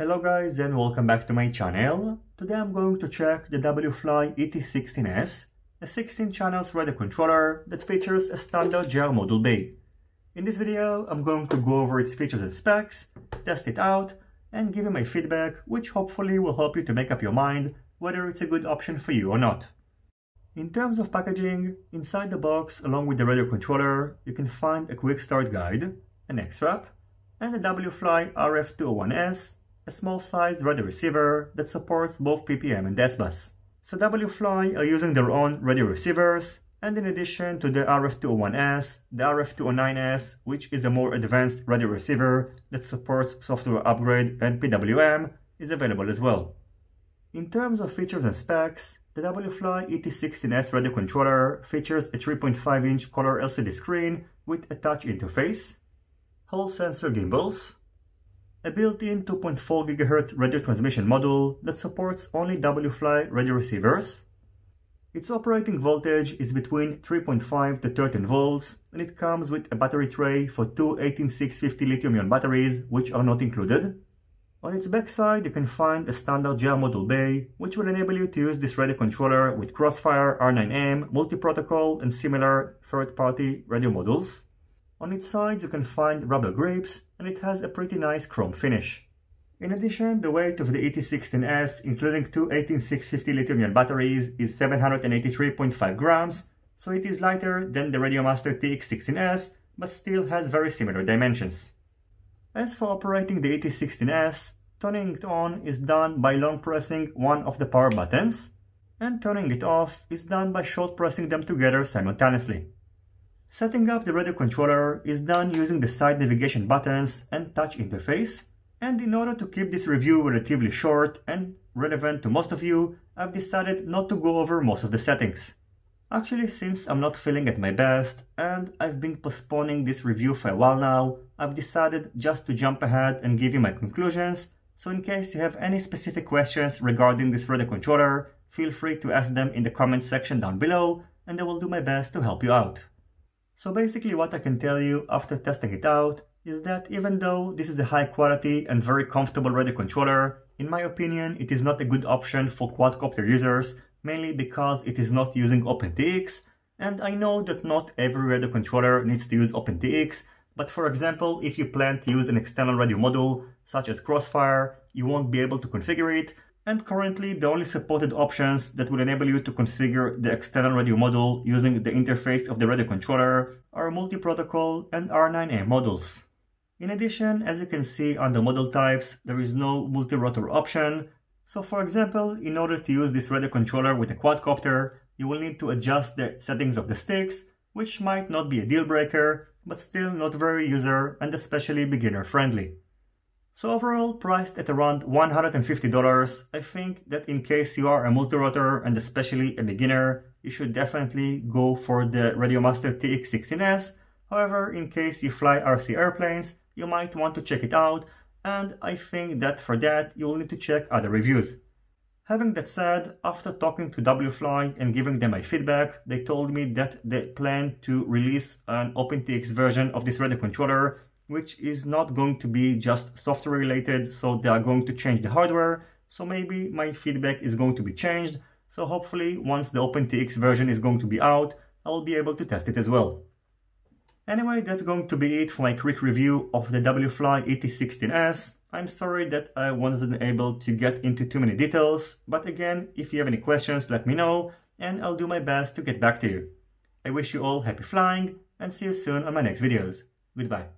Hello guys and welcome back to my channel. Today I'm going to check the WFLY ET16S, a 16 channels radio controller that features a standard JR module bay. In this video I'm going to go over its features and specs, test it out and give you my feedback, which hopefully will help you to make up your mind whether it's a good option for you or not. In terms of packaging, inside the box along with the radio controller you can find a quick start guide, an X-Wrap and a WFLY RF201S, a small-sized radio receiver that supports both PPM and SBus. So WFLY are using their own radio receivers, and in addition to the RF-201S, the RF-209S, which is a more advanced radio receiver that supports software upgrade and PWM, is available as well. In terms of features and specs, the WFLY ET16S radio controller features a 3.5-inch color LCD screen with a touch interface, Hall sensor gimbals, a built-in 2.4 GHz radio transmission module that supports only WFLY radio receivers. Its operating voltage is between 3.5 to 13 volts, and it comes with a battery tray for two 18650 lithium-ion batteries, which are not included. On its backside, you can find a standard JR module bay, which will enable you to use this radio controller with Crossfire, R9M, multi-protocol, and similar third-party radio modules. On its sides you can find rubber grips, and it has a pretty nice chrome finish. In addition, the weight of the ET16S, including two 18650 lithium-ion batteries, is 783.5 grams, so it is lighter than the RadioMaster TX16S, but still has very similar dimensions. As for operating the ET16S, turning it on is done by long pressing one of the power buttons, and turning it off is done by short pressing them together simultaneously. Setting up the radio controller is done using the side navigation buttons and touch interface, and in order to keep this review relatively short and relevant to most of you, I've decided not to go over most of the settings. Actually, since I'm not feeling at my best and I've been postponing this review for a while now, I've decided just to jump ahead and give you my conclusions, so in case you have any specific questions regarding this radio controller, feel free to ask them in the comments section down below and I will do my best to help you out. So basically what I can tell you after testing it out is that even though this is a high quality and very comfortable radio controller, in my opinion it is not a good option for quadcopter users, mainly because it is not using OpenTX, and I know that not every radio controller needs to use OpenTX, but for example, if you plan to use an external radio module such as Crossfire, you won't be able to configure it, and currently the only supported options that will enable you to configure the external radio module using the interface of the radio controller are multi-protocol and R9A modules. In addition, as you can see under model types, there is no multi-rotor option, so for example, in order to use this radio controller with a quadcopter, you will need to adjust the settings of the sticks, which might not be a deal breaker, but still not very user and especially beginner friendly. So overall, priced at around $150, I think that in case you are a multi-rotor and especially a beginner, you should definitely go for the RadioMaster TX16S. However, in case you fly RC airplanes, you might want to check it out, and I think that for that you will need to check other reviews. Having that said, after talking to WFLY and giving them my feedback, they told me that they plan to release an OpenTX version of this radio controller, which is not going to be just software related, so they are going to change the hardware, so maybe my feedback is going to be changed, so hopefully once the OpenTX version is going to be out, I will be able to test it as well. Anyway, that's going to be it for my quick review of the WFLY ET16S. I'm sorry that I wasn't able to get into too many details, but again, if you have any questions, let me know, and I'll do my best to get back to you. I wish you all happy flying, and see you soon on my next videos. Goodbye.